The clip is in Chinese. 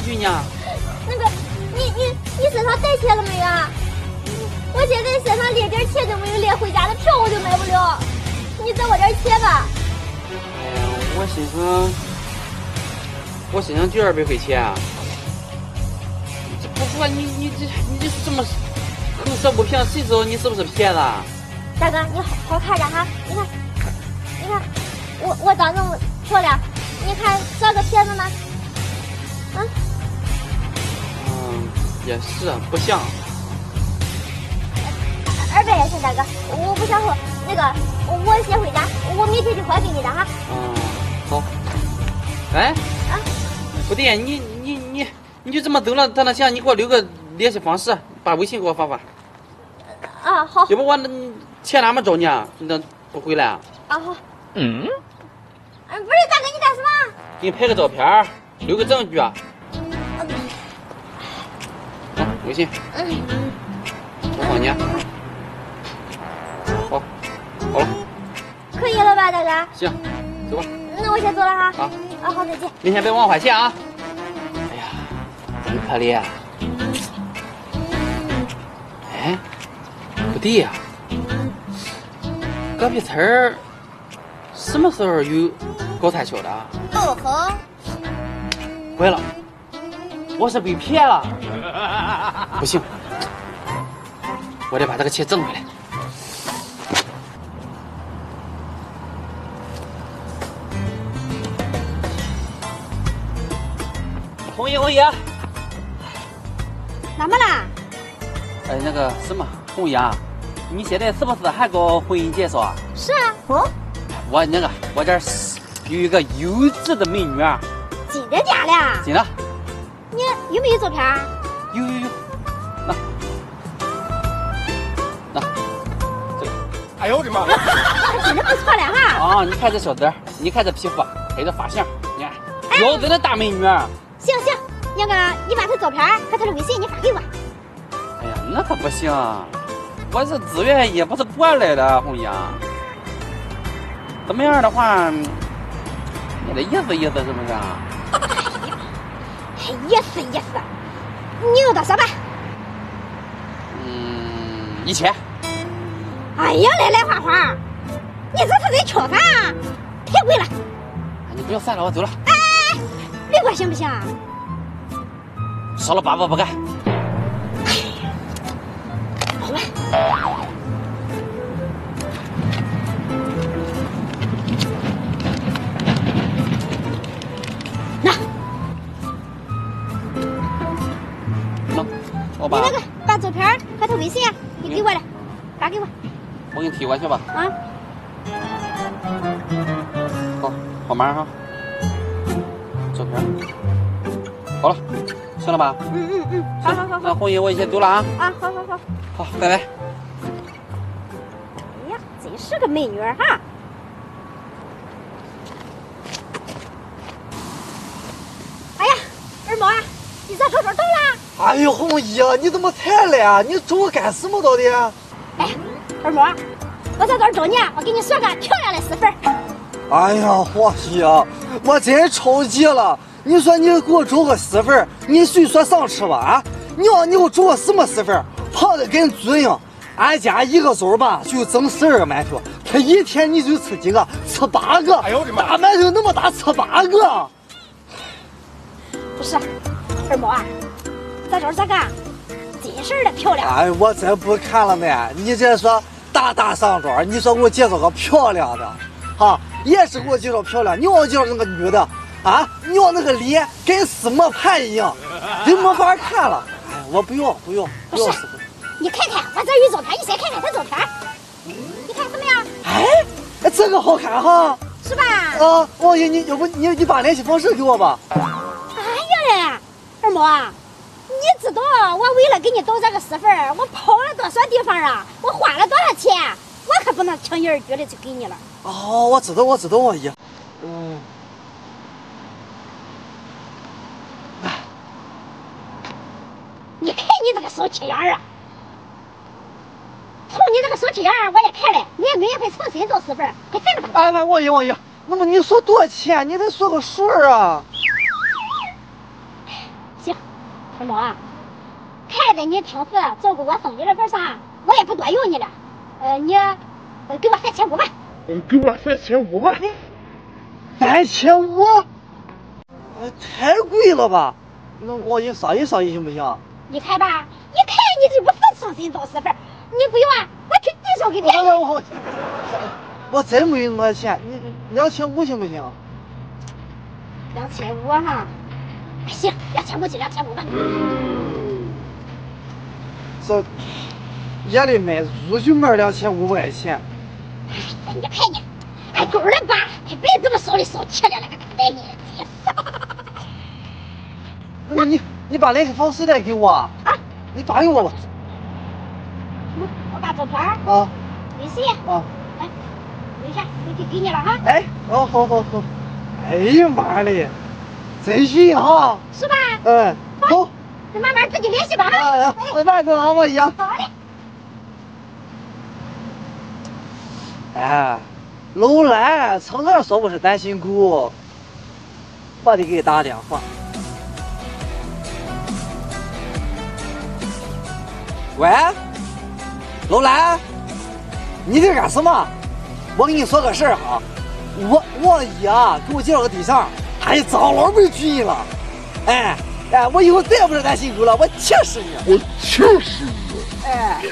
啥去呢？那个，你身上带钱了没啊？我现在身上连点钱都没有，连回家的票我都买不了。你再我点钱吧。我身上就200块钱啊。这不说你这这么口舌不平，谁知道你是不是骗了？大哥，你好好看着哈，你看，我长这么漂亮，你看这个骗子吗？嗯。嗯，也是不像。200也行，大哥，我不想喝那个，我先回家，我明天就还给你的哈。嗯，好。哎。啊。不对，你就这么走了，他那行，你给我留个联系方式，把微信给我发发。啊，好。要不我钱哪么找你啊？那不回来啊？啊好。嗯。不是大哥，你干什么？给你拍个照片，留个证据啊。好，微信。嗯。我放你啊。好，好了。可以了吧，大哥？行，走吧。那我先走了哈。好。啊，好，再见。明天别忘还钱啊。哎呀，真可怜啊。哎，不对呀，隔壁村儿什么时候有搞传销的啊？哦吼！乖了，我是被骗了。不行，我得把这个钱挣回来。红爷，怎么啦？哎，那个什么，红爷，你现在是不是还搞婚姻介绍啊？是啊，哦。我这有一个优质的美女啊。真的假的？真的。你有没有照片？有。那，这个。哎呦我的妈！真的不错了哈。啊，你看这小子，你看这皮肤，还有这发型，你看，标准的大美女。行，那个你把他照片和他的微信你发给我。哎呀，那可不行，我这资源也不是过来的，红娘。怎么样的话，你得意思是不是？哎，意思，你要多少吧？嗯，1000。哎呀，来花，你这是在挑咱啊？太贵了。你不要算了，我走了。哎。别管行不行啊？少了八婆不干。好了。那，我把你那个把照片和他微信啊，你给我来，发给我。我给你提过去吧。啊。好，我马上哈。照片，好了，行了吧？嗯，好。那红姨，我先走了啊。啊，好，拜拜。哎呀，真是个美女哈！哎呀，二毛啊，你咋早到了？哎呦，红姨啊，你怎么才来啊？你找我干什么到底？哎呀，二毛，我在这儿找你啊，我给你说个漂亮的媳妇儿。哎呀，红姨啊，我真着急了！你说你给我找个媳妇儿，你虽说上吃吧啊，你要你给我找个什么媳妇儿？胖的跟猪一样，俺家一个周吧就蒸12个馒头，他一天你就吃几个？吃8个！哎呦我的妈！大馒头那么大，吃8个！不是，二毛啊，咱找这个真事儿的漂亮。哎，我真不看了呢！你这说大上桌，你说给我介绍个漂亮的。啊，也是给我介绍漂亮，你要介绍那个女的，啊，你要那个脸跟死磨盘一样，人没法看了。哎，我不用。你看看，我这有照片，你先看看这照片，你看怎么样？哎，这个好看哈，是吧？啊，王爷，你要不你把联系方式给我吧。哎呀嘞，二毛啊，你知道我为了给你找这个媳妇儿，我跑了多少地方啊？我花了多少钱？我可不能轻言而语的就给你了。哦，我知道，王姨。嗯。你看你这个小气样啊！瞅你这个小气样，我也看了，你也没人会诚心找媳妇儿，还真的不。哎，王姨，那么你说多少钱？你得说个数啊。什么啊？看在你平时照顾我生意的份上，我也不多用你了。你给我3500。给我3500。3500？太贵了吧？那我给你商议商议行不行？你看吧，一看你就不是诚心找媳妇儿。你不用啊，我去地上给你。我真没那么多钱，你2500行不行？2500哈。行，2500就2500吧。这夜里买猪就卖2500块钱。哎，你看你，还狗了吧？还别这么少里少气的那个大白脸。那你把那个方式带给我啊！你打给我吧。我把照片啊，微信啊，来，等一下我就给你了哈。哎，哦，好。哎呀妈嘞！真细哈，是吧？嗯，好，那慢慢自己联系吧。啊，我慢着拿我一样。好嘞。哎，楼兰，承认说我是单身狗，我得给你打电话。喂，楼兰，你在干什么？我跟你说个事儿啊，我姨啊给我介绍个对象。哎，糟老没主意了，哎，我以后再也不是单身狗了，我气死你！哎，